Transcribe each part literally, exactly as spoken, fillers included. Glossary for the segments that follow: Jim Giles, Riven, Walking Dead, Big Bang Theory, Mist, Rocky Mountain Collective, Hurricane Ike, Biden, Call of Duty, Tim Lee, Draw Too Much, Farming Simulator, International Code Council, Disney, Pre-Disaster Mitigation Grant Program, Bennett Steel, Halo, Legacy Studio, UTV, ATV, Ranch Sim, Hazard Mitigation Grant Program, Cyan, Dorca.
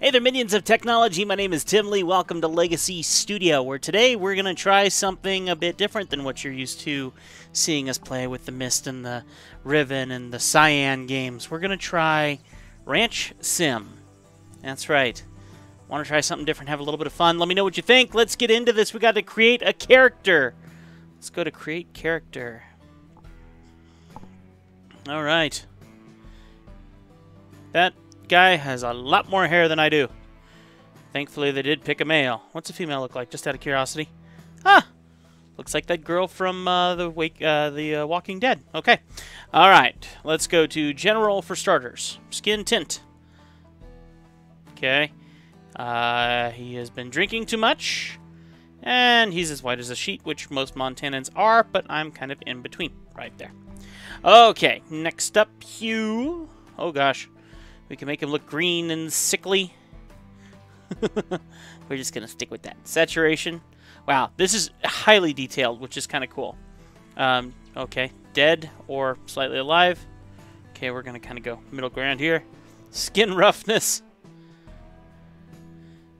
Hey there, minions of technology. My name is Tim Lee. Welcome to Legacy Studio, where today we're going to try something a bit different than what you're used to seeing us play with the Mist and the Riven and the Cyan games. We're going to try Ranch Sim. That's right. Want to try something different, have a little bit of fun. Let me know what you think. Let's get into this. We got to create a character. Let's go to create character. All right. That guy has a lot more hair than I do. Thankfully, they did pick a male. What's a female look like? Just out of curiosity. Ah, looks like that girl from uh, the wake, uh, the uh, Walking Dead. Okay. All right. Let's go to general for starters. Skin tint. Okay. Uh, he has been drinking too much, and he's as white as a sheet, which most Montanans are, but I'm kind of in between right there. Okay. Next up, hue. Oh gosh. We can make him look green and sickly. We're just going to stick with that. Saturation. Wow, this is highly detailed, which is kind of cool. Um, okay, dead or slightly alive. Okay, we're going to kind of go middle ground here. Skin roughness.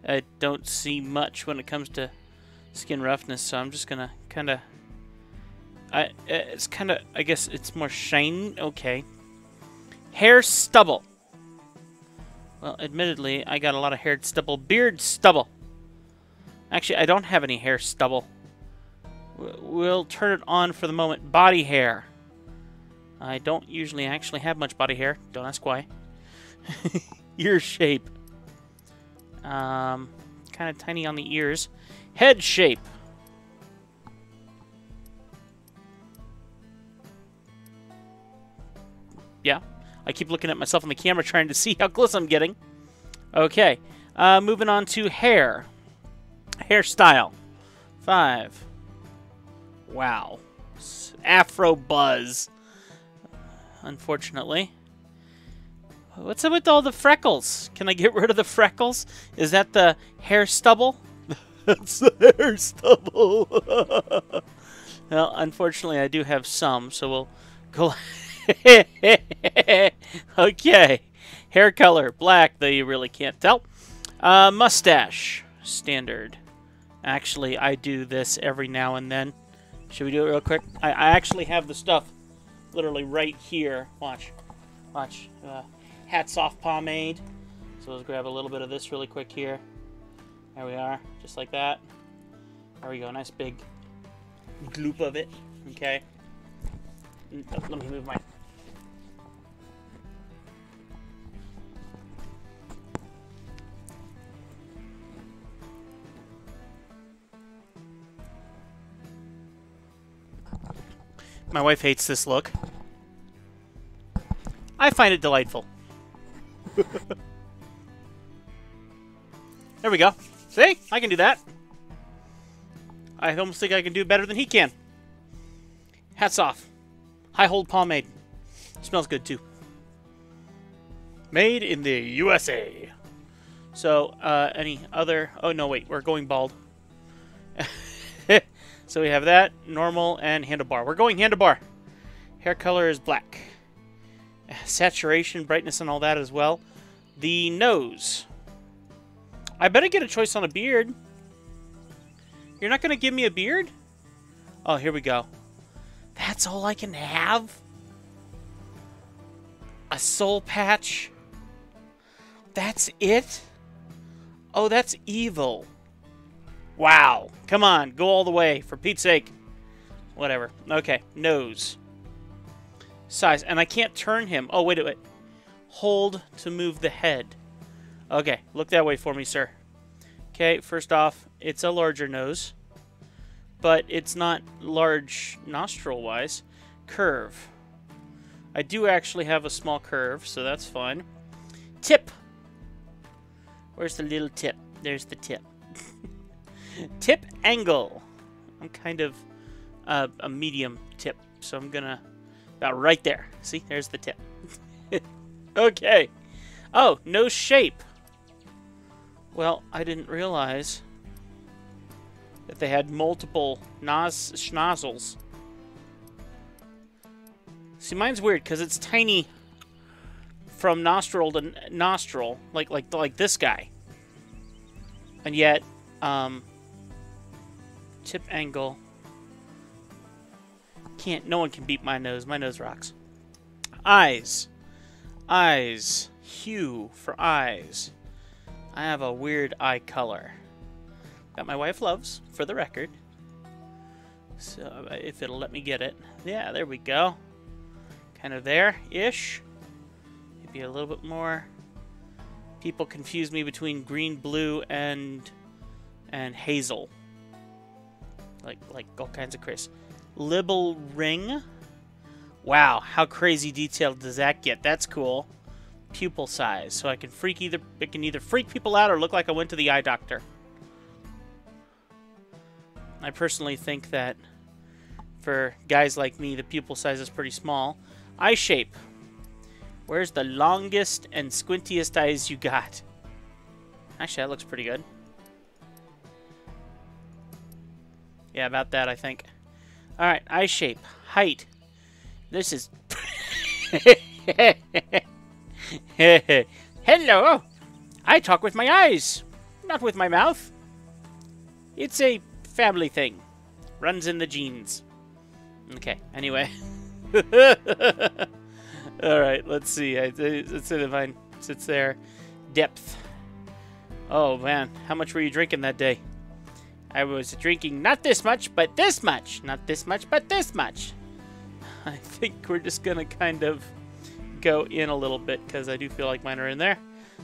I don't see much when it comes to skin roughness, so I'm just going to kind of... I It's kind of... I guess it's more shiny. Okay. Hair stubble. Well, admittedly, I got a lot of hair stubble. Beard stubble. Actually, I don't have any hair stubble. We'll turn it on for the moment. Body hair. I don't usually actually have much body hair. Don't ask why. Ear shape. Um, kind of tiny on the ears. Head shape. Yeah. I keep looking at myself on the camera trying to see how close I'm getting. Okay. Uh, moving on to hair. Hairstyle. Five. Wow. Afro buzz. Unfortunately. What's up with all the freckles? Can I get rid of the freckles? Is that the hair stubble? That's the hair stubble. Well, unfortunately, I do have some, so we'll go... Okay. Hair color, black, though you really can't tell. Uh, mustache, standard. Actually, I do this every now and then. Should we do it real quick? I, I actually have the stuff literally right here. Watch. Watch. Uh, hats off pomade. So let's grab a little bit of this really quick here. There we are. Just like that. There we go. Nice big gloop of it. Okay. Let me move my... My wife hates this look. I find it delightful. There we go. See? I can do that. I almost think I can do better than he can. Hats off. High hold pomade. Smells good, too. Made in the U S A. So, uh, any other... Oh, no, wait. We're going bald. So we have that, normal, and handlebar. We're going handlebar. Hair color is black. Saturation, brightness, and all that as well. The nose. I better get a choice on a beard. You're not going to give me a beard? Oh, here we go. That's all I can have? A soul patch? That's it? Oh, that's evil. Wow. Come on. Go all the way. For Pete's sake. Whatever. Okay. Nose. Size. And I can't turn him. Oh, wait, wait. Hold to move the head. Okay. Look that way for me, sir. Okay. First off, it's a larger nose. But it's not large nostril-wise. Curve. I do actually have a small curve, so that's fine. Tip. Where's the little tip? There's the tip. Tip angle. I'm kind of uh, a medium tip, so I'm going to... About right there. See? There's the tip. Okay. Oh, no shape. Well, I didn't realize... that they had multiple noz schnozzles. See, mine's weird because it's tiny from nostril to nostril, like like like this guy. And yet, um, tip angle. Can't. No one can beat my nose. My nose rocks. Eyes, eyes. Hue for eyes. I have a weird eye color that my wife loves, for the record. So if it'll let me get it, yeah, there we go. Kind of there-ish. Maybe a little bit more. People confuse me between green, blue, and and hazel. Like like all kinds of crazy. Libel ring. Wow, how crazy detailed does that get? That's cool. Pupil size, so I can freak either. It can either freak people out or look like I went to the eye doctor. I personally think that for guys like me, the pupil size is pretty small. Eye shape. Where's the longest and squintiest eyes you got? Actually, that looks pretty good. Yeah, about that, I think. All right, eye shape. Height. This is... Hello! I talk with my eyes, not with my mouth. It's a family thing. Runs in the genes. Okay, anyway. Alright, let's see. I, let's see if mine sits there. Depth. Oh, man. How much were you drinking that day? I was drinking not this much, but this much. Not this much, but this much. I think we're just going to kind of go in a little bit, because I do feel like mine are in there.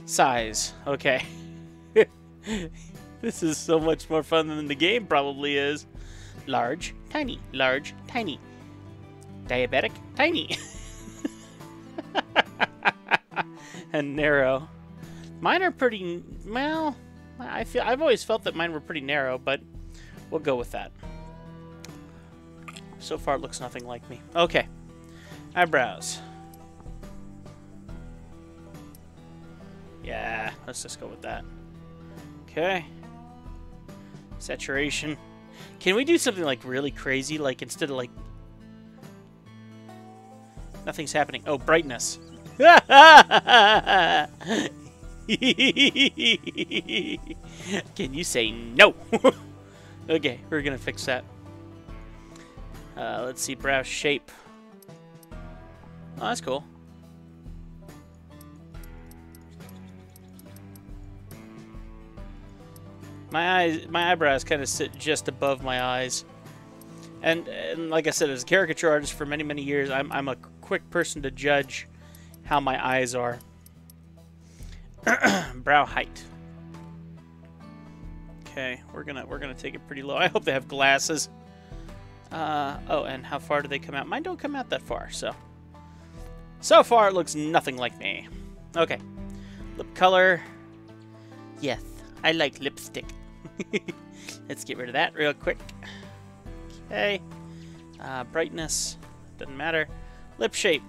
Size. Okay. This is so much more fun than the game probably is. Large, tiny, large, tiny. Diabetic, tiny. And narrow. Mine are pretty, well, I feel, I've always felt that mine were pretty narrow, but we'll go with that. So far it looks nothing like me. Okay. Eyebrows. Yeah, let's just go with that. Okay. Saturation. Can we do something like really crazy? Like instead of like... Nothing's happening. Oh, brightness. Can you say no? Okay, we're gonna fix that. Uh, let's see, brow shape. Oh, that's cool. My eyes, my eyebrows kind of sit just above my eyes. And, and like I said, as a caricature artist for many, many years, I'm, I'm a quick person to judge how my eyes are. Brow height. Okay, we're gonna we're gonna take it pretty low. I hope they have glasses. Uh, oh, and how far do they come out? Mine don't come out that far, so. So far, it looks nothing like me. Okay. Lip color. Yes, I like lipstick. Let's get rid of that real quick. Okay. Uh, brightness. Doesn't matter. Lip shape.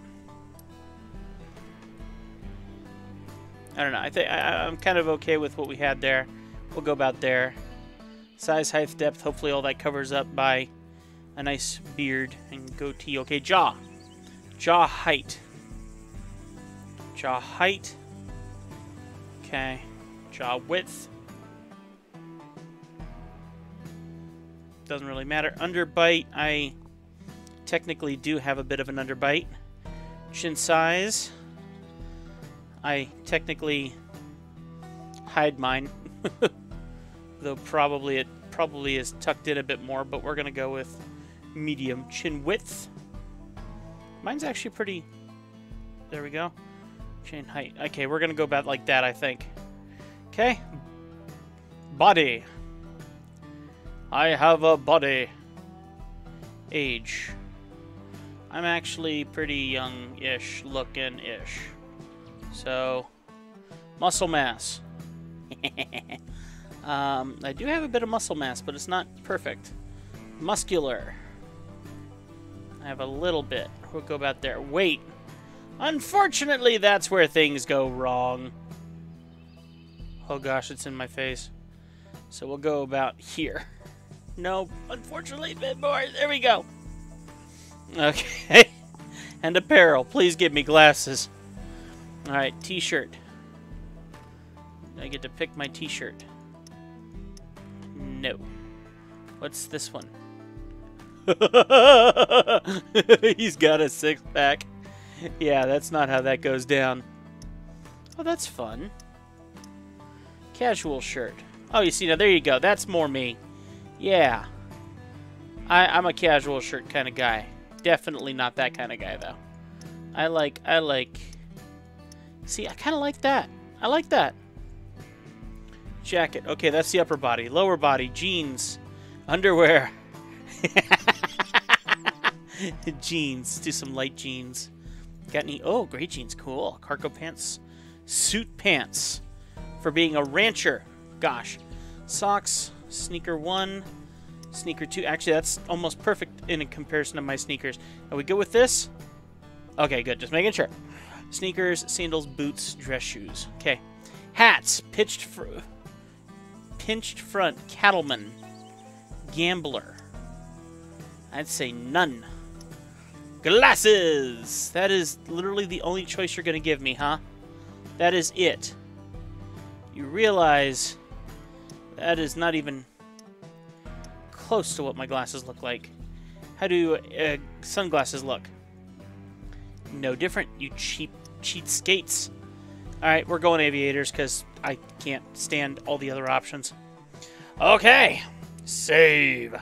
I don't know. I think I, I'm kind of okay with what we had there. We'll go about there. Size, height, depth. Hopefully all that covers up by a nice beard and goatee. Okay, jaw. Jaw height. Jaw height. Okay. Jaw width. Doesn't really matter. Underbite. I technically do have a bit of an underbite. Chin size. I technically hide mine, though probably it probably is tucked in a bit more, but we're going to go with medium. Chin width. Mine's actually pretty... There we go. Chin height. Okay, we're going to go about like that, I think. Okay. Body. I have a body. Age. I'm actually pretty young-ish looking-ish. So, muscle mass. um, I do have a bit of muscle mass, but it's not perfect. Muscular. I have a little bit. We'll go about there. Weight. Unfortunately, that's where things go wrong. Oh gosh, it's in my face. So we'll go about here. No, unfortunately, a bit more. There we go. Okay. And apparel. Please give me glasses. Alright, t-shirt. I get to pick my t-shirt. No. What's this one? He's got a six-pack. Yeah, that's not how that goes down. Oh, that's fun. Casual shirt. Oh, you see, now there you go. That's more me. Yeah. I, I'm a casual shirt kind of guy. Definitely not that kind of guy, though. I like, I like... See, I kind of like that. I like that. Jacket. Okay, that's the upper body. Lower body, jeans, underwear. Jeans. Do some light jeans. Got any... Oh, gray jeans. Cool. Cargo pants. Suit pants. For being a rancher. Gosh. Socks. Sneaker one. Sneaker two. Actually, that's almost perfect in comparison to my sneakers. Are we good with this? Okay, good. Just making sure. Sneakers, sandals, boots, dress shoes. Okay. Hats. Pitched for... Pinched front, cattleman, gambler. I'd say none. Glasses! That is literally the only choice you're going to give me, huh? That is it. You realize that is not even close to what my glasses look like. How do uh, sunglasses look? No different, you cheap cheatskates. Alright, we're going aviators because I can't stand all the other options. Okay. Save.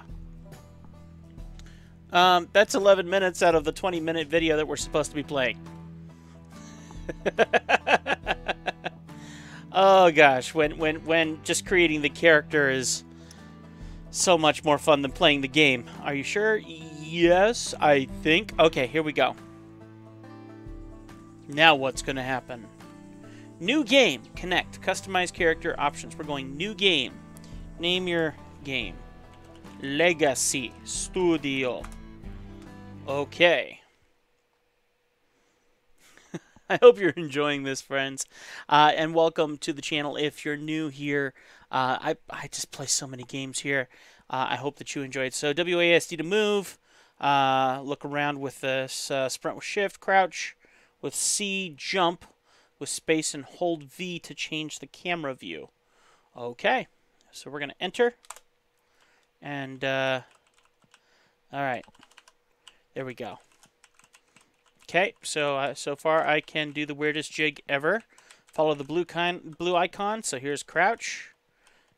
Um, that's eleven minutes out of the twenty minute video that we're supposed to be playing. Oh gosh, when, when, when just creating the character is so much more fun than playing the game. Are you sure? Yes, I think. Okay, here we go. Now what's going to happen? New game. Connect. Customize character options. We're going new game. Name your game. Legacy Studio. Okay. I hope you're enjoying this, friends. Uh, and welcome to the channel if you're new here. Uh, I, I just play so many games here. Uh, I hope that you enjoyed. So W A S D to move. Uh, look around with this. Uh, sprint with shift. Crouch with C. Jump with space and hold V to change the camera view. Okay, so we're going to enter. And, uh, all right, there we go. Okay, so uh, so far I can do the weirdest jig ever. Follow the blue, kind, blue icon, so here's crouch.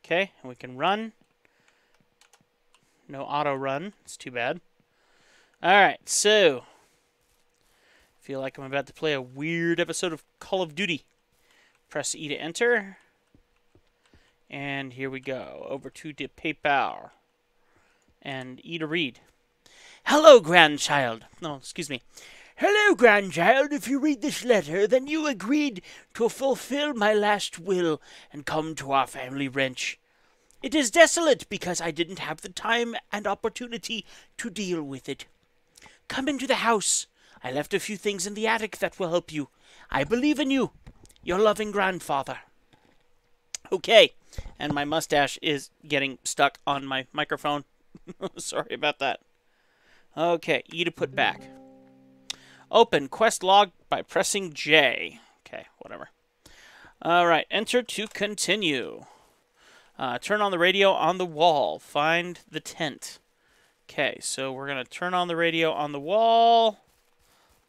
Okay, and we can run. No auto run, it's too bad. All right, so... feel like I'm about to play a weird episode of Call of Duty. Press E to enter. And here we go. Over to the PayPal. And E to read. Hello, grandchild. No, excuse me. Hello, grandchild. If you read this letter, then you agreed to fulfill my last will and come to our family ranch. It is desolate because I didn't have the time and opportunity to deal with it. Come into the house. I left a few things in the attic that will help you. I believe in you. Your loving grandfather. Okay. And my mustache is getting stuck on my microphone. Sorry about that. Okay. E to put back. Open quest log by pressing J. Okay. Whatever. All right. Enter to continue. Uh, turn on the radio on the wall. Find the tent. Okay. So we're going to turn on the radio on the wall.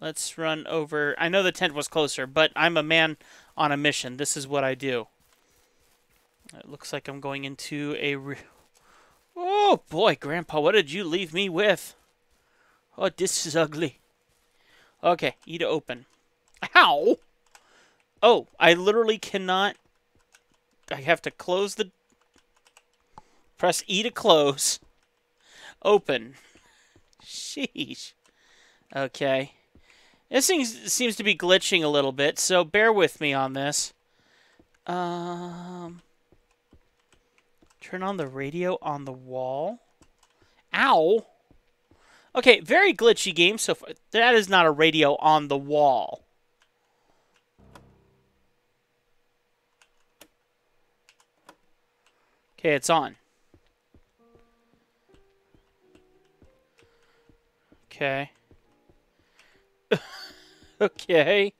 Let's run over. I know the tent was closer, but I'm a man on a mission. This is what I do. It looks like I'm going into a... Re oh, boy, Grandpa, what did you leave me with? Oh, this is ugly. Okay, E to open. How? Oh, I literally cannot... I have to close the... Press E to close. Open. Sheesh. Okay. This thing seems to be glitching a little bit, so bear with me on this. Um, turn on the radio on the wall. Ow! Okay, very glitchy game so far. That is not a radio on the wall. Okay, it's on. Okay. Okay.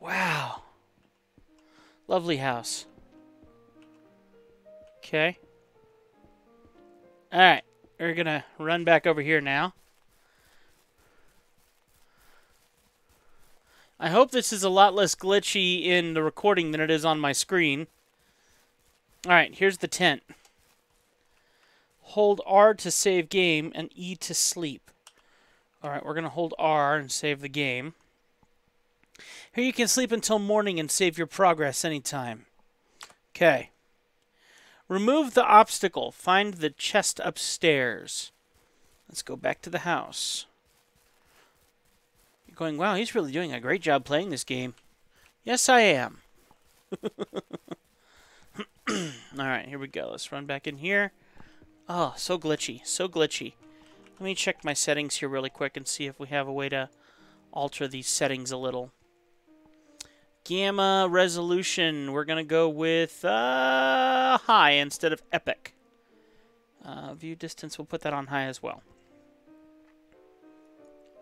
Wow. Lovely house. Okay. Alright. We're going to run back over here now. I hope this is a lot less glitchy in the recording than it is on my screen. Alright, here's the tent. Hold R to save game and E to sleep. Alright, we're going to hold R and save the game. Here you can sleep until morning and save your progress anytime. Okay. Remove the obstacle. Find the chest upstairs. Let's go back to the house. You're going, wow, he's really doing a great job playing this game. Yes, I am. Alright, here we go. Let's run back in here. Oh, so glitchy. So glitchy. Let me check my settings here really quick and see if we have a way to alter these settings a little. Gamma resolution. We're going to go with uh, high instead of epic. Uh, view distance, we'll put that on high as well.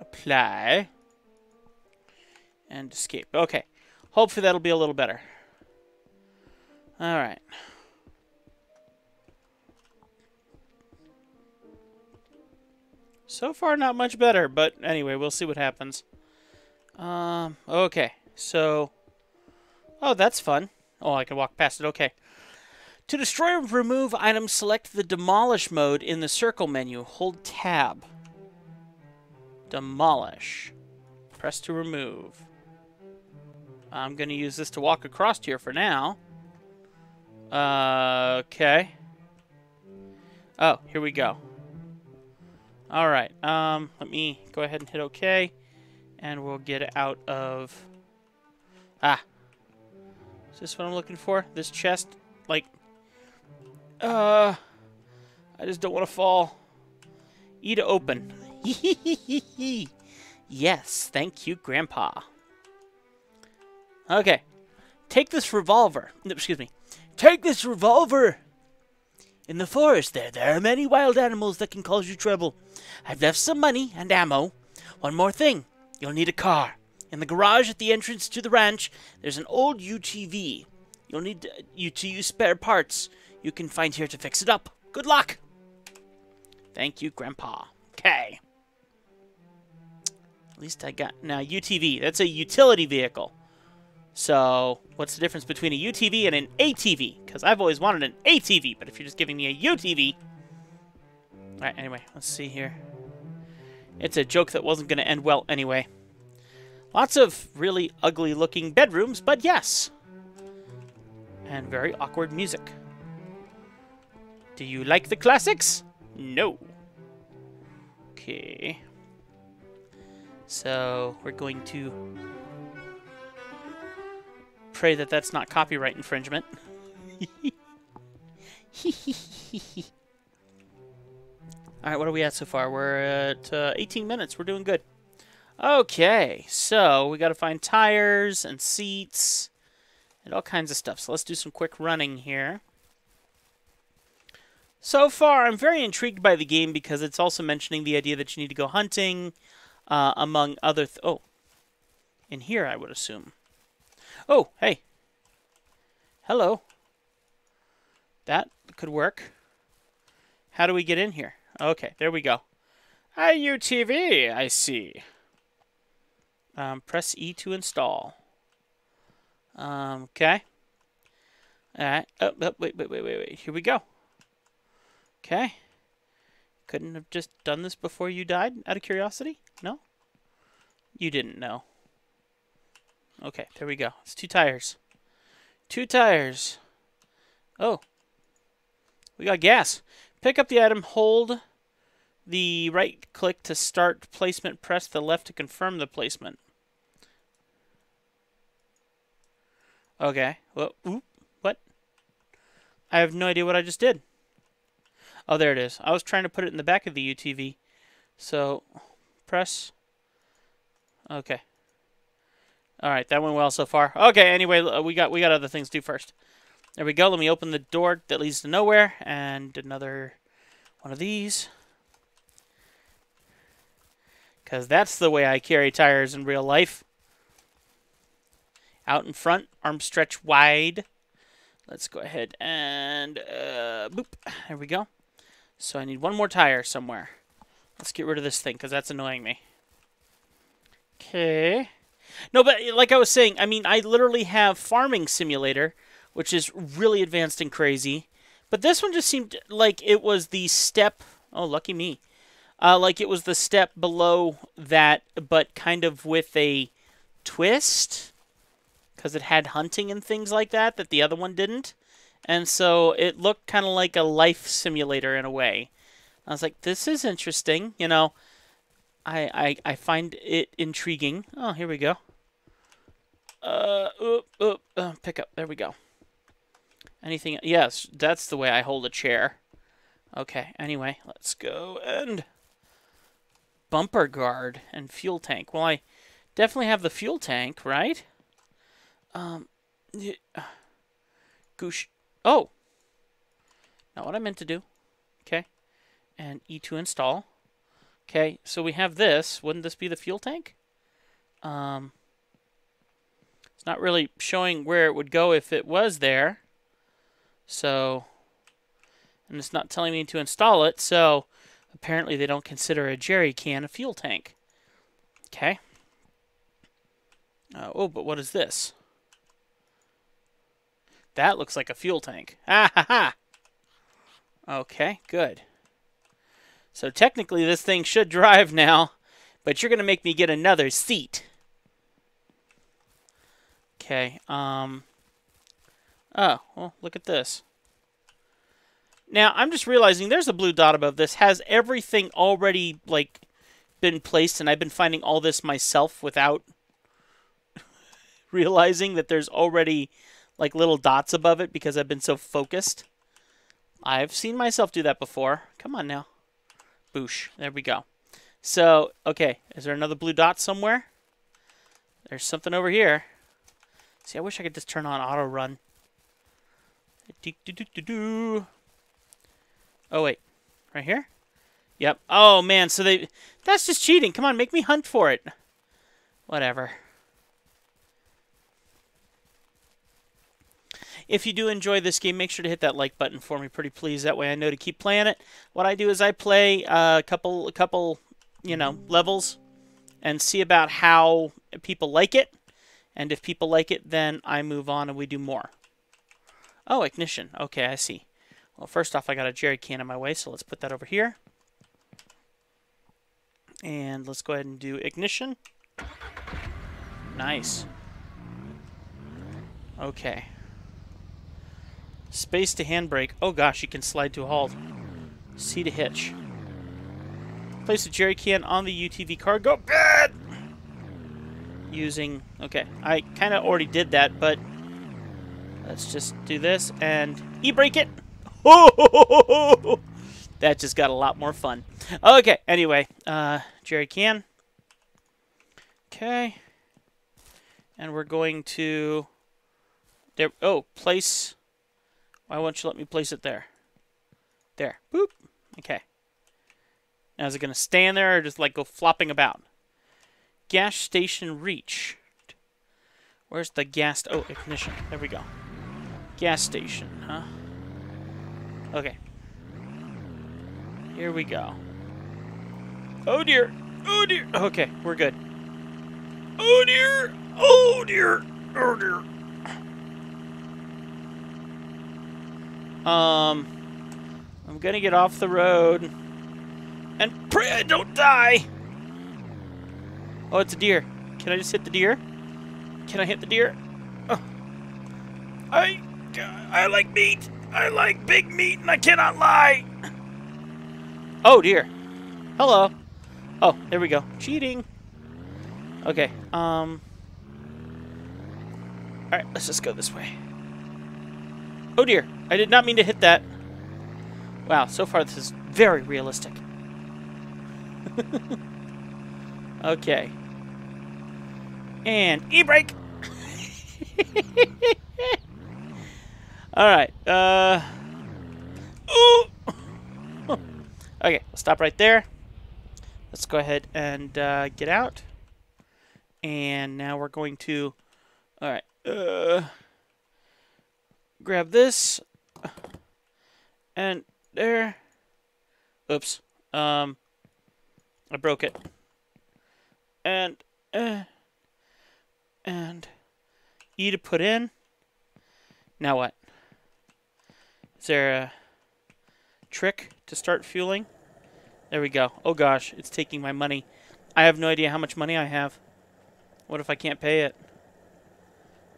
Apply. And escape. Okay. Hopefully that'll be a little better. All right. So far, not much better, but anyway, we'll see what happens. Um, okay, so... Oh, that's fun. Oh, I can walk past it. Okay. To destroy or remove items, select the demolish mode in the circle menu. Hold tab. Demolish. Press to remove. I'm going to use this to walk across here for now. Uh, okay. Oh, here we go. All right. Um, let me go ahead and hit OK, and we'll get out of... Ah. Is this what I'm looking for? This chest? Like, uh, I just don't want to fall. E to open. Yes, thank you, Grandpa. Okay. Take this revolver. Excuse me. Take this revolver. In the forest there, there are many wild animals that can cause you trouble. I've left some money and ammo. One more thing. You'll need a car. In the garage at the entrance to the ranch, there's an old U T V. You'll need to, you to use spare parts you can find here to fix it up. Good luck! Thank you, Grandpa. Okay. At least I got... Now, U T V. That's a utility vehicle. So, what's the difference between a U T V and an A T V? Because I've always wanted an A T V, but if you're just giving me a U T V... Alright, anyway, let's see here. It's a joke that wasn't going to end well anyway. Lots of really ugly-looking bedrooms, but yes. And very awkward music. Do you like the classics? No. Okay. So, we're going to pray that that's not copyright infringement. Alright, what are we at so far? We're at uh, eighteen minutes. We're doing good. Okay, so we got to find tires and seats and all kinds of stuff. So let's do some quick running here. So far, I'm very intrigued by the game because it's also mentioning the idea that you need to go hunting, uh, among other... Th oh, in here, I would assume. Oh, hey. Hello. That could work. How do we get in here? Okay, there we go. A U T V, I see. Um, press E to install. Um, okay. Alright. Oh, oh, wait, wait, wait, wait, wait. Here we go. Okay. Couldn't have just done this before you died, out of curiosity? No? You didn't know. Okay, there we go. It's two tires. Two tires. Oh. We got gas. Pick up the item, hold the right click to start placement, press the left to confirm the placement. Okay. Well, oop, what? I have no idea what I just did. Oh, there it is. I was trying to put it in the back of the U T V. So, press. Okay. All right, that went well so far. Okay, anyway, we got we got other things to do first. There we go. Let me open the door that leads to nowhere, and another one of these. Because that's the way I carry tires in real life. Out in front, arms stretched wide. Let's go ahead and uh, boop. There we go. So I need one more tire somewhere. Let's get rid of this thing because that's annoying me. Okay. No, but like I was saying, I mean, I literally have Farming Simulator, which is really advanced and crazy. But this one just seemed like it was the step... Oh, lucky me. Uh, like it was the step below that, but kind of with a twist. Because it had hunting and things like that that the other one didn't. And so it looked kind of like a life simulator in a way. I was like, this is interesting. You know, I, I, I find it intriguing. Oh, here we go. Uh, oop, oop, uh, pick up. There we go. Anything? Yes, that's the way I hold a chair. Okay, anyway, let's go and bumper guard and fuel tank. Well, I definitely have the fuel tank, right? Um, yeah. Goosh. Oh! Not what I meant to do. Okay. And E to install. Okay, so we have this. Wouldn't this be the fuel tank? Um, it's not really showing where it would go if it was there. So, and it's not telling me to install it, so apparently they don't consider a jerry can a fuel tank. Okay. Uh, oh, but what is this? That looks like a fuel tank. Ah, ha, ha! Okay, good. So technically this thing should drive now, but you're going to make me get another seat. Okay, um... oh, well, look at this. Now, I'm just realizing there's a blue dot above this. Has everything already, like, been placed? And I've been finding all this myself without realizing that there's already, like, little dots above it because I've been so focused. I've seen myself do that before. Come on now. Boosh. There we go. So, okay. Is there another blue dot somewhere? There's something over here. See, I wish I could just turn on auto run. Do-do-do-do-do. Oh, wait. Right here? Yep. Oh, man. So they... That's just cheating. Come on. Make me hunt for it. Whatever. If you do enjoy this game, make sure to hit that like button for me, pretty please. That way I know to keep playing it. What I do is I play a couple, a couple, you know, levels and see about how people like it. And if people like it, then I move on and we do more. Oh, ignition. Okay, I see. Well, first off, I got a jerry can in my way, so let's put that over here. And let's go ahead and do ignition. Nice. Okay. Space to handbrake. Oh, gosh, you can slide to a halt. C to hitch. Place the jerry can on the U T V car. Go bad! Using... Okay, I kind of already did that, but... Let's just do this and e-brake it. Oh, that just got a lot more fun. Okay, anyway, uh, jerry can. Okay, and we're going to there. Oh, place. Why won't you let me place it there? There. Boop. Okay. Now is it gonna stand there or just like go flopping about? Gas station reach. Where's the gas? Oh, ignition. There we go. Gas station, huh? Okay. Here we go. Oh dear! Oh dear! Okay, we're good. Oh dear! Oh dear! Oh dear! Um... I'm gonna get off the road. And pray I don't die! Oh, it's a deer. Can I just hit the deer? Can I hit the deer? Oh. I... I like meat! I like big meat and I cannot lie! Oh dear. Hello. Oh, there we go. Cheating. Okay, um... alright, let's just go this way. Oh dear. I did not mean to hit that. Wow, so far this is very realistic. Okay. And e-brake! Alright, uh... Ooh! Okay, we'll stop right there. Let's go ahead and uh, get out. And now we're going to... Alright, uh, grab this, and there. Oops. Um, I broke it. And, uh, and E to put in. Now what? Is there a trick to start fueling? There we go. Oh gosh, it's taking my money. I have no idea how much money I have. What if I can't pay it?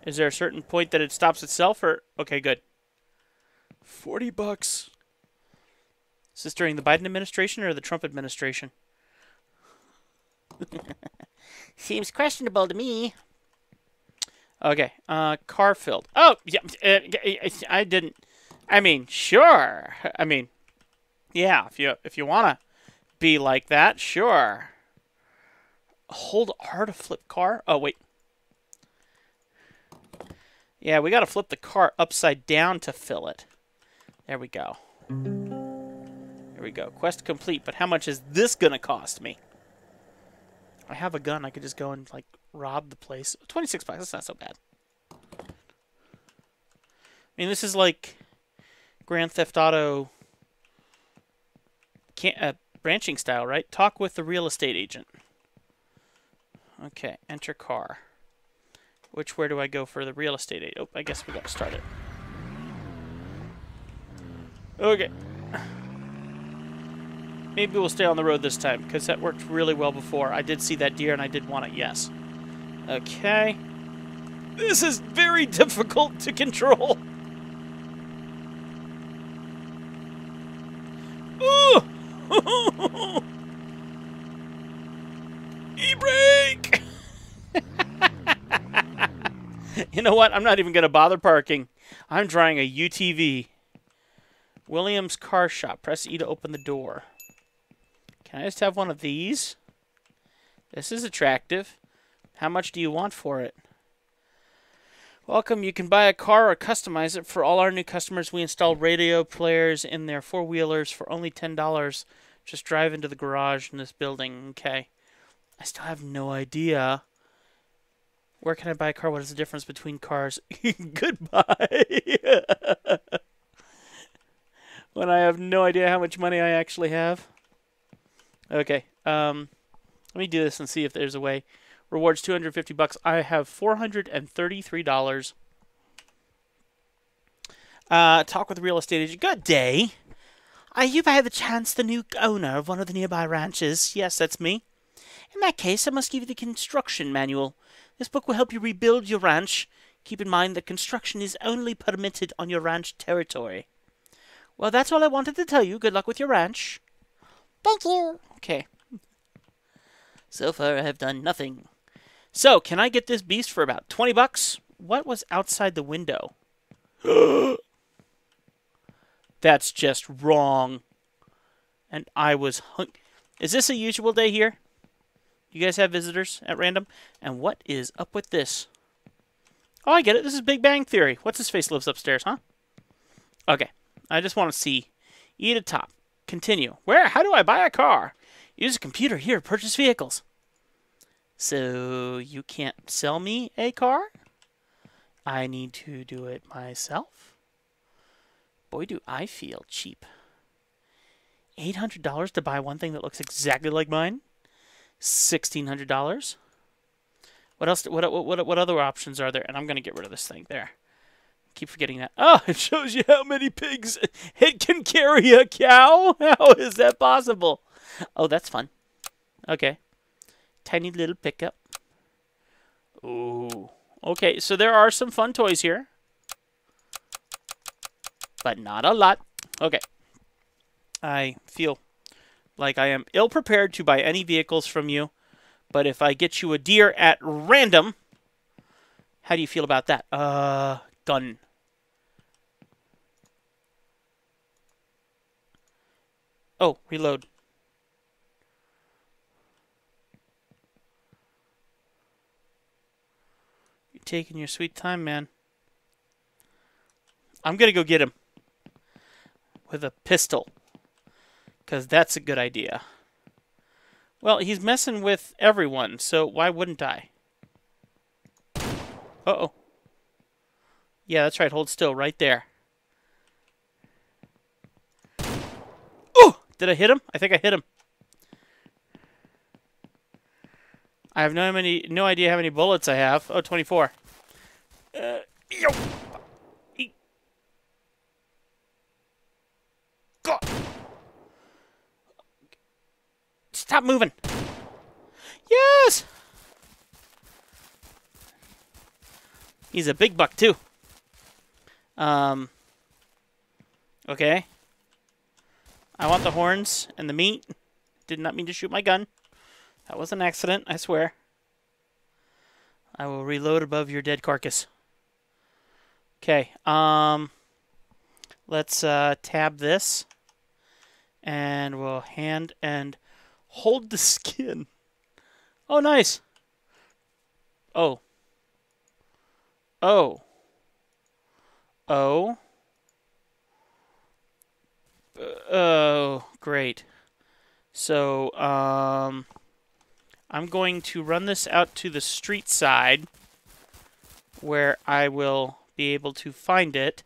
Is there a certain point that it stops itself, or... Okay, good. forty bucks. Is this during the Biden administration or the Trump administration? Seems questionable to me. Okay, uh, car filled. Oh, yeah, uh, I didn't... I mean, sure. I mean, yeah, if you, if you want to be like that, sure. Hold R to flip car? Oh, wait. Yeah, we got to flip the car upside down to fill it. There we go. There we go. Quest complete, but how much is this going to cost me? I have a gun. I could just go and, like, rob the place. twenty-six bucks. That's not so bad. I mean, this is like Grand Theft Auto can uh, branching style, right? Talk with the real estate agent. Okay, enter car. Which, where do I go for the real estate agent? Oh, I guess we got to start it. Okay. Maybe we'll stay on the road this time, because that worked really well before. I did see that deer, and I did want it, yes. Okay. This is very difficult to control. Ooh! E-brake! You know what? I'm not even going to bother parking. I'm trying a U T V. Williams Car Shop. Press E to open the door. Can I just have one of these? This is attractive. How much do you want for it? Welcome. You can buy a car or customize it. For all our new customers, we install radio players in their four-wheelers for only ten dollars. Just drive into the garage in this building. Okay. I still have no idea. Where can I buy a car? What is the difference between cars? Goodbye. When I have no idea how much money I actually have. Okay. Um, let me do this and see if there's a way. Rewards two hundred fifty bucks. I have four hundred thirty-three dollars. Uh, talk with real estate agent. Good day. Are you by the chance the new owner of one of the nearby ranches? Yes, that's me. In that case, I must give you the construction manual. This book will help you rebuild your ranch. Keep in mind that construction is only permitted on your ranch territory. Well, that's all I wanted to tell you. Good luck with your ranch. Thank you. Okay. So far, I have done nothing. So, can I get this beast for about twenty bucks? What was outside the window? That's just wrong. And I was hung... Is this a usual day here? You guys have visitors at random? And what is up with this? Oh, I get it. This is Big Bang Theory. What's his face lives upstairs, huh? Okay. I just want to see. E to top. Continue. Where? How do I buy a car? Use a computer here to purchase vehicles. So, you can't sell me a car? I need to do it myself? Boy, do I feel cheap. eight hundred dollars to buy one thing that looks exactly like mine? sixteen hundred dollars. What else? What, what what what other options are there? And I'm gonna get rid of this thing. There. Keep forgetting that. Oh, it shows you how many pigs it can carry a cow. How is that possible? Oh, that's fun. Okay. Tiny little pickup. Ooh. Okay. So there are some fun toys here, but not a lot. Okay. I feel like I am ill-prepared to buy any vehicles from you, but if I get you a deer at random, how do you feel about that? Uh, gun. Oh, reload. You're taking your sweet time, man. I'm gonna go get him with a pistol. Because that's a good idea. Well, he's messing with everyone, so why wouldn't I? Uh-oh. Yeah, that's right. Hold still right there. Oh! Did I hit him? I think I hit him. I have no many, no idea how many bullets I have. Oh, twenty-four. Uh, yo. E God. Stop moving. Yes. He's a big buck too. Um. Okay. I want the horns and the meat. Did not mean to shoot my gun. That was an accident, I swear. I will reload above your dead carcass. Okay, um, let's uh, tab this. And we'll hand and hold the skin. Oh, nice. Oh. Oh. Oh. Oh, great. So, um... I'm going to run this out to the street side where I will be able to find it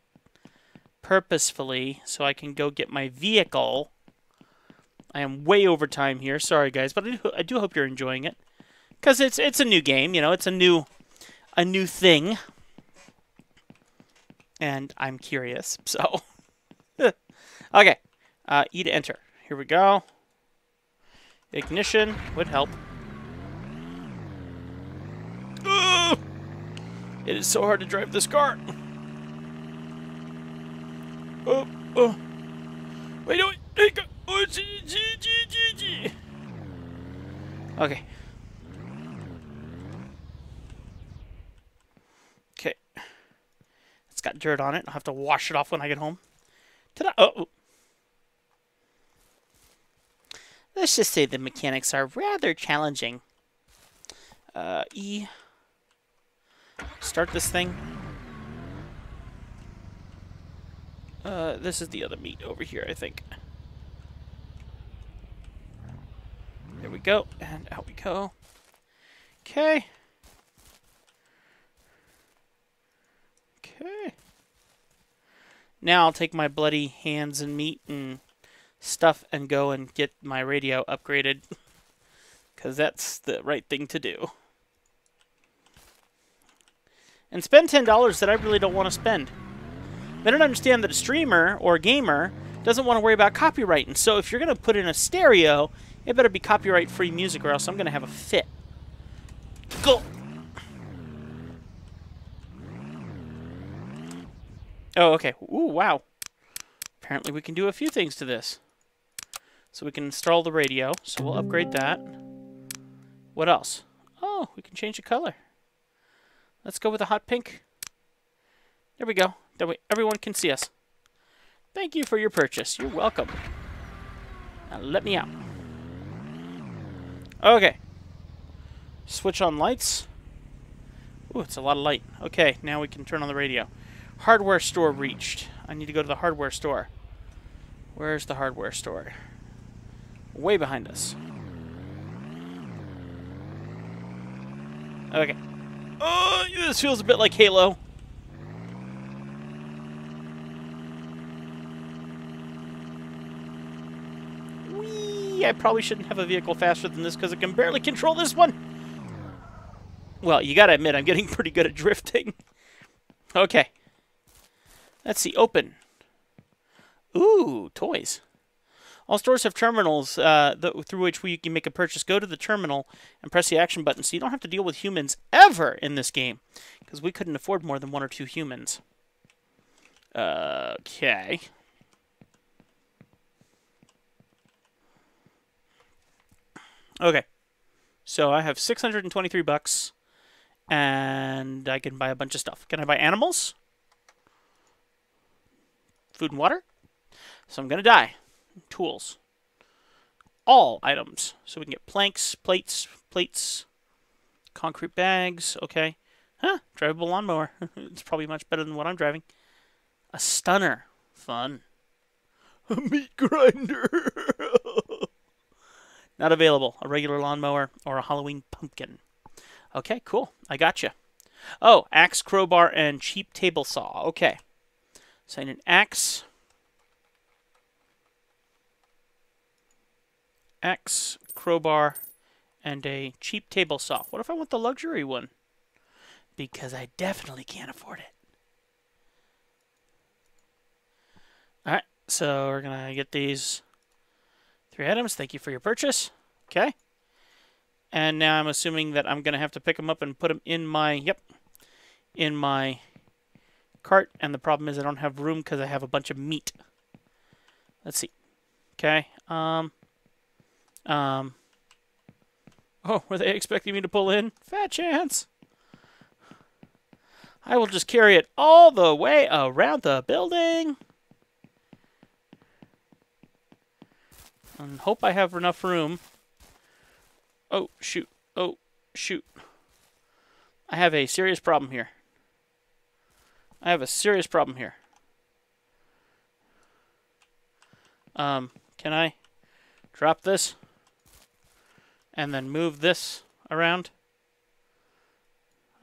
purposefully so I can go get my vehicle. I am way over time here. Sorry, guys, but I do, I do hope you're enjoying it because it's it's a new game. You know, it's a new a new thing, and I'm curious. So, okay, uh, E to enter. Here we go. Ignition would help. It is so hard to drive this car. Oh, oh. Wait, no, wait. Okay. Okay. It's got dirt on it. I'll have to wash it off when I get home. Ta-da! Oh. Let's just say the mechanics are rather challenging. Uh, E... Start this thing. Uh, this is the other meat over here, I think. There we go, and out we go. Okay. Okay. Now I'll take my bloody hands and meat and stuff and go and get my radio upgraded. Because that's the right thing to do. And spend ten dollars that I really don't want to spend. They don't understand that a streamer or a gamer doesn't want to worry about copyright. And so if you're going to put in a stereo, it better be copyright-free music or else I'm going to have a fit. Go! Oh, okay. Ooh, wow. Apparently we can do a few things to this. So we can install the radio. So we'll upgrade that. What else? Oh, we can change the color. Let's go with a hot pink. There we go. That way everyone can see us. Thank you for your purchase. You're welcome. Now let me out. Okay. Switch on lights. Ooh, it's a lot of light. Okay, now we can turn on the radio. Hardware store reached. I need to go to the hardware store. Where's the hardware store? Way behind us. Okay. Oh, this feels a bit like Halo. Whee! I probably shouldn't have a vehicle faster than this because I can barely control this one. Well, you gotta admit, I'm getting pretty good at drifting. Okay. Let's see. Open. Ooh, toys. All stores have terminals uh, th through which we can make a purchase. Go to the terminal and press the action button so you don't have to deal with humans ever in this game. Because we couldn't afford more than one or two humans. Uh, okay. Okay. So I have six hundred twenty-three bucks. And I can buy a bunch of stuff. Can I buy animals? Food and water? So I'm going to die. Tools. All items. So we can get planks, plates, plates, concrete bags. Okay. Huh. Drivable lawnmower. It's probably much better than what I'm driving. A stunner. Fun. A meat grinder. Not available. A regular lawnmower or a Halloween pumpkin. Okay, cool. I gotcha. Oh, axe, crowbar, and cheap table saw. Okay. So I need an axe. Axe, crowbar, and a cheap table saw. What if I want the luxury one? Because I definitely can't afford it. Alright, so we're going to get these three items. Thank you for your purchase. Okay. And now I'm assuming that I'm going to have to pick them up and put them in my, yep, in my cart. And the problem is I don't have room because I have a bunch of meat. Let's see. Okay. Um. Um. Oh, were they expecting me to pull in? Fat chance. I will just carry it all the way around the building. And hope I have enough room. Oh, shoot. Oh, shoot. I have a serious problem here. I have a serious problem here. Um, can I drop this? And then move this around?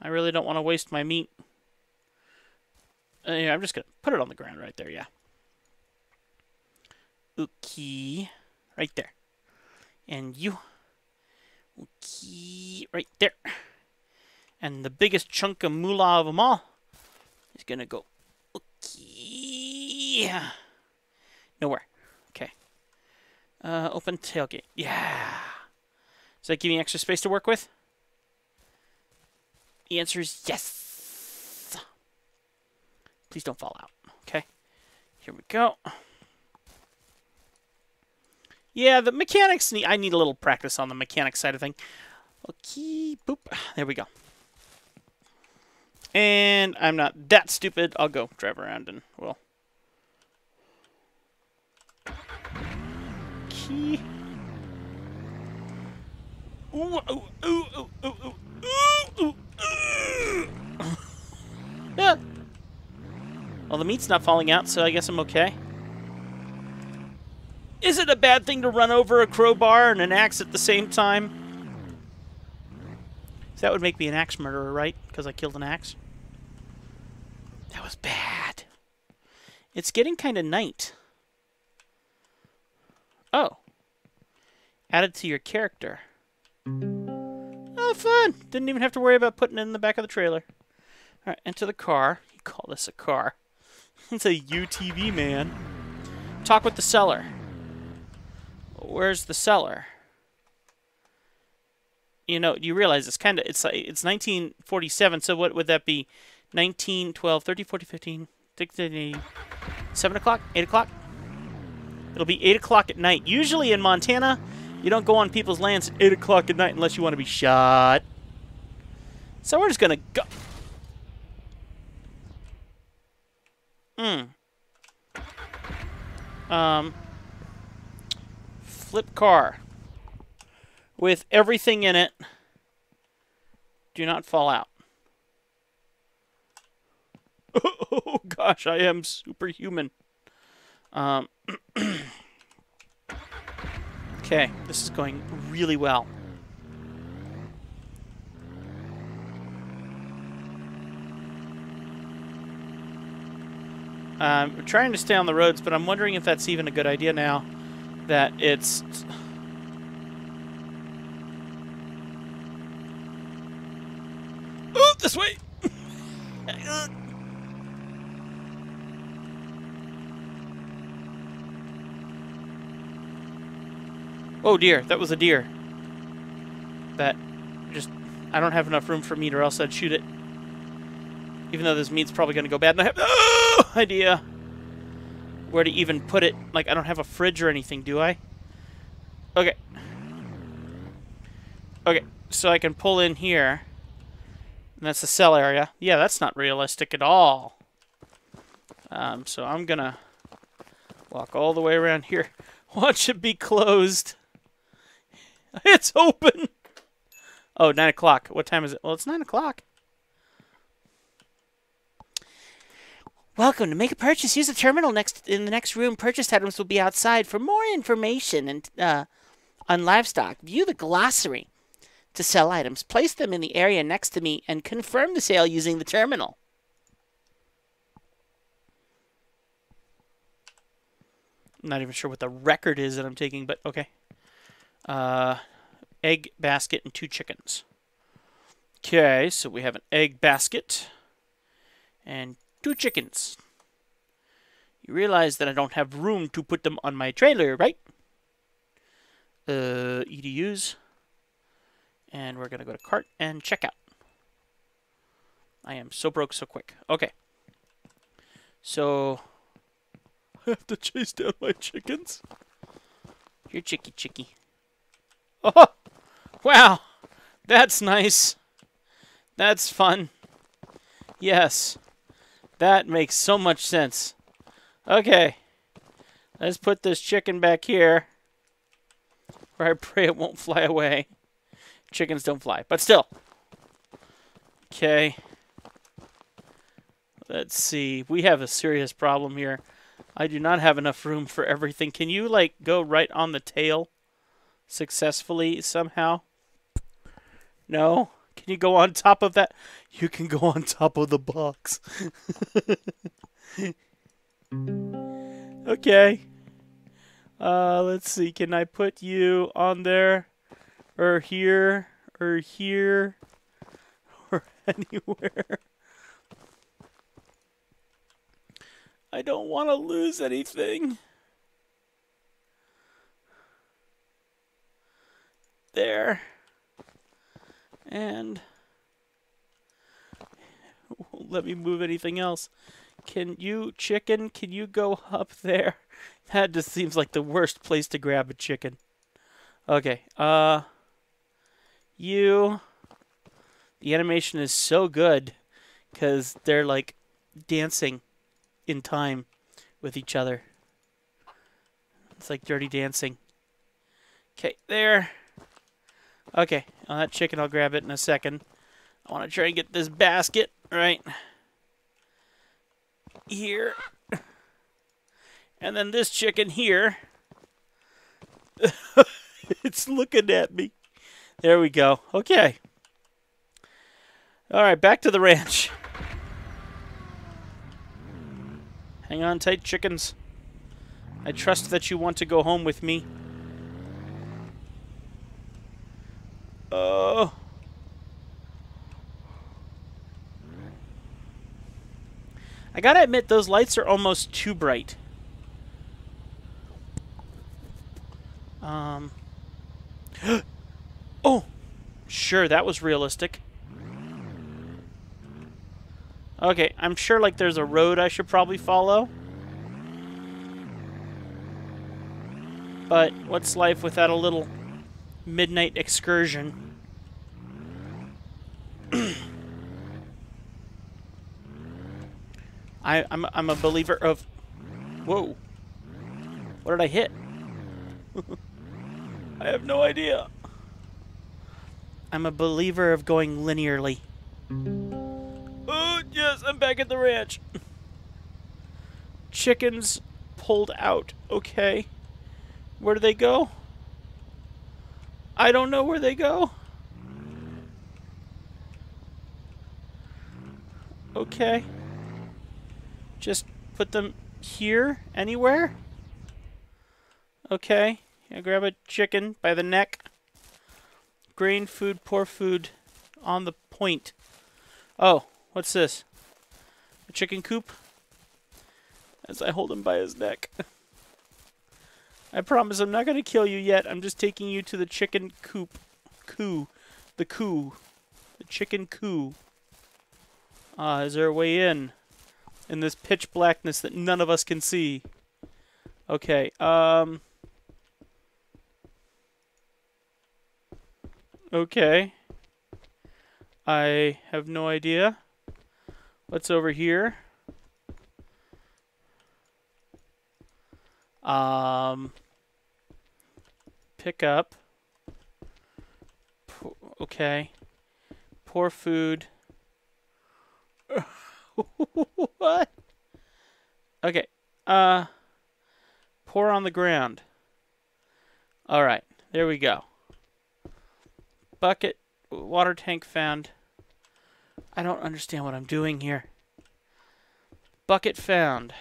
I really don't want to waste my meat. Uh, yeah, I'm just going to put it on the ground right there, yeah. Okay. Right there. And you... Okay, right there. And the biggest chunk of moolah of them all is going to go... Okay. Nowhere. Okay. Uh, open tailgate. Yeah. Does that give me extra space to work with? The answer is yes. Please don't fall out. Okay. Here we go. Yeah, the mechanics need... I need a little practice on the mechanics side of thing. Okay, boop. There we go. And I'm not that stupid. I'll go drive around and we'll... Okay. Ooh, ooh, ooh, ooh, ooh, ooh. Ooh, ooh, ooh. Yeah. Well, the meat's not falling out, so I guess I'm okay. Is it a bad thing to run over a crowbar and an axe at the same time? So that would make me an axe murderer, right? Because I killed an axe. That was bad. It's getting kind of night. Oh. Added to your character. Oh, fun! Didn't even have to worry about putting it in the back of the trailer. Alright, into the car. You call this a car. It's a U T V, man. Talk with the seller. Where's the seller? You know, you realize it's kind of, it's like, it's nineteen forty-seven, so what would that be? nineteen, twelve, thirty, forty, fifteen, sixteen, seven o'clock? eight o'clock? It'll be eight o'clock at night. Usually in Montana, you don't go on people's lands at eight o'clock at night unless you want to be shot. So we're just going to go. Hmm. Um... Flip car with everything in it. Do not fall out. Oh gosh, I am superhuman. Um, okay, this is going really well. Um, we're trying to stay on the roads, but I'm wondering if that's even a good idea now. That it's... Oh, this way! Oh dear, that was a deer. That just... I don't have enough room for meat or else I'd shoot it. Even though this meat's probably going to go bad and I have no idea where to even put it. Like, I don't have a fridge or anything, do I? Okay. Okay, so I can pull in here. And that's the cell area. Yeah, that's not realistic at all. Um, so I'm gonna walk all the way around here. Watch it be closed. It's open! Oh, nine o'clock. What time is it? Well, it's nine o'clock. Welcome. To make a purchase, use the terminal next in the next room. Purchased items will be outside. For more information and uh, on livestock, view the glossary. to sell items. Place them in the area next to me and confirm the sale using the terminal. I'm not even sure what the record is that I'm taking, but okay. Uh, egg basket and two chickens. Okay, so we have an egg basket and two chickens. You realize that I don't have room to put them on my trailer, right? Uh, E D Us. And we're going to go to cart and checkout. I am so broke so quick. Okay. So, I have to chase down my chickens. You're chicky chicky. Oh, wow. That's nice. That's fun. Yes. That makes so much sense. Okay. Let's put this chicken back here. Where I pray it won't fly away. Chickens don't fly, but still. Okay. Let's see. We have a serious problem here. I do not have enough room for everything. Can you, like, go right on the tail successfully somehow? No? Can you go on top of that? You can go on top of the box. Okay. Uh, let's see. Can I put you on there? Or here, or here, or anywhere. I don't want to lose anything. There. And it won't let me move anything else. Can you, chicken, can you go up there? That just seems like the worst place to grab a chicken. Okay, uh... You, the animation is so good because they're like dancing in time with each other. It's like Dirty Dancing. Okay, there. Okay, on that chicken, I'll grab it in a second. I want to try and get this basket right here. And then this chicken here. It's looking at me. There we go. Okay. All right, back to the ranch. Hang on tight, chickens. I trust that you want to go home with me. Oh. I gotta admit, those lights are almost too bright. Um. Oh, sure, that was realistic. Okay, I'm sure, like, there's a road I should probably follow. But what's life without a little midnight excursion? I, I'm, I'm a believer of... Whoa. What did I hit? I have no idea. I'm a believer of going linearly. Oh, yes, I'm back at the ranch. Chickens pulled out. Okay. Where do they go? I don't know where they go. Okay. Just put them here, anywhere. Okay. I grab a chicken by the neck. Grain food, poor food, on the point. Oh, what's this? A chicken coop? As I hold him by his neck. I promise I'm not going to kill you yet. I'm just taking you to the chicken coop. Coo. The coo. The chicken coo. Ah, uh, is there a way in? In this pitch blackness that none of us can see. Okay, um... Okay. I have no idea. What's over here? Um. Pick up. P okay. Poor food. What? Okay. Uh. Pour on the ground. All right. There we go. bucket water tank found. I don't understand what I'm doing here. Bucket found.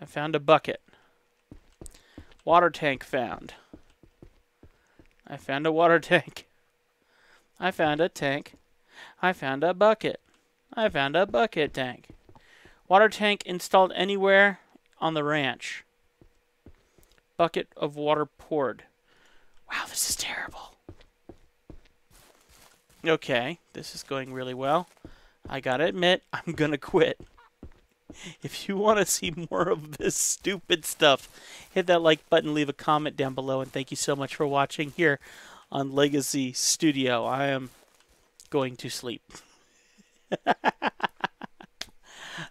I found a bucket. Water tank found. I found a water tank. I found a tank. I found a bucket. I found a bucket tank. Water tank installed anywhere on the ranch. Bucket of water poured. Wow, this is terrible. Okay, this is going really well. I gotta admit, I'm gonna quit. If you want to see more of this stupid stuff, hit that like button, leave a comment down below, and thank you so much for watching here on Legacy Studio. I am going to sleep.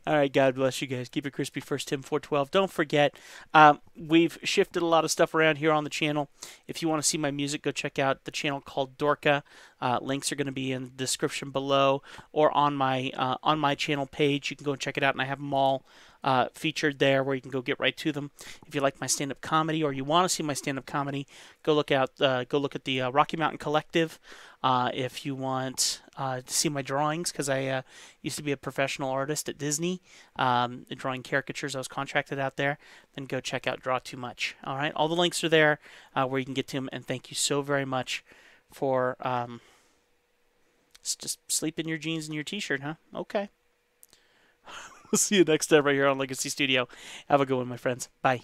Alright, God bless you guys. Keep it crispy. First Tim four twelve. Don't forget, um, we've shifted a lot of stuff around here on the channel. If you want to see my music, go check out the channel called Dorca. Uh, links are going to be in the description below or on my uh, on my channel page. You can go and check it out, and I have them all uh, featured there where you can go get right to them. If you like my stand-up comedy or you want to see my stand-up comedy, go look out. Uh, go look at the uh, Rocky Mountain Collective. Uh, if you want uh, to see my drawings, because I uh, used to be a professional artist at Disney, um, drawing caricatures. I was contracted out there. Then go check out Draw Too Much. All right, all the links are there uh, where you can get to them. And thank you so very much for um, just sleep in your jeans and your T-shirt, huh? Okay. We'll see you next time right here on Legacy Studio. Have a good one, my friends. Bye.